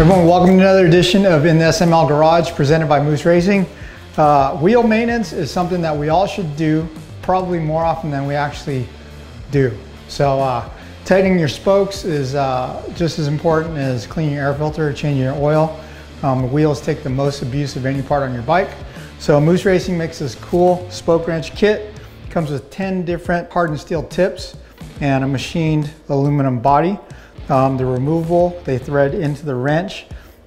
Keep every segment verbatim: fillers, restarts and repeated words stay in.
Everyone, welcome to another edition of In the S M L Garage presented by Moose Racing. Uh, wheel maintenance is something that we all should do probably more often than we actually do. So uh, tightening your spokes is uh, just as important as cleaning your air filter, changing your oil. Um, the wheels take the most abuse of any part on your bike. So Moose Racing makes this cool spoke wrench kit. It comes with ten different hardened steel tips and a machined aluminum body. Um, they're removable, they thread into the wrench.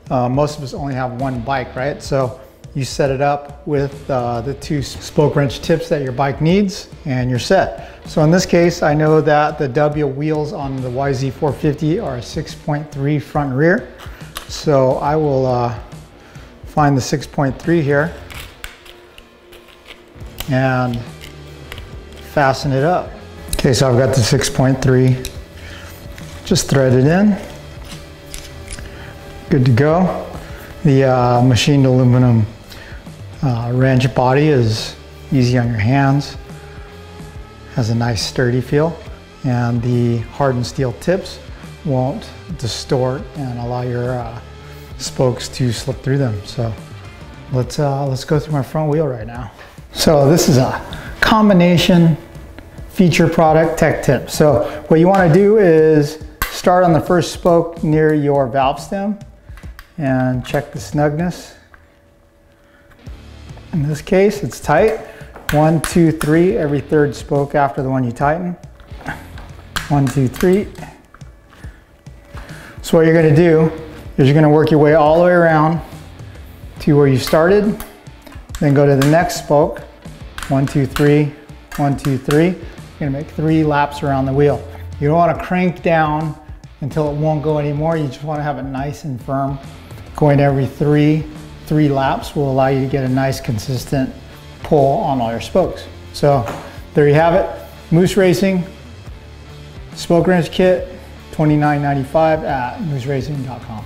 Uh, most of us only have one bike, right? So you set it up with uh, the two spoke wrench tips that your bike needs and you're set. So in this case, I know that the W wheels on the Y Z four fifty are six point three front and rear. So I will uh, find the six point three here and fasten it up. Okay, so I've got the six point three. Just thread it in, good to go. The uh, machined aluminum uh, wrench body is easy on your hands, has a nice sturdy feel, and the hardened steel tips won't distort and allow your uh, spokes to slip through them. So let's, uh, let's go through my front wheel right now. So this is a combination feature product tech tip. So what you wanna do is start on the first spoke near your valve stem and check the snugness. In this case, it's tight. One, two, three, every third spoke after the one you tighten. One, two, three. So what you're gonna do is you're gonna work your way all the way around to where you started, then go to the next spoke. One, two, three, one, two, three. You're gonna make three laps around the wheel. You don't want to crank down until it won't go anymore. You just want to have it nice and firm. Going every three, three laps will allow you to get a nice consistent pull on all your spokes. So there you have it. Moose Racing spoke wrench kit, twenty-nine ninety-five at moose racing dot com.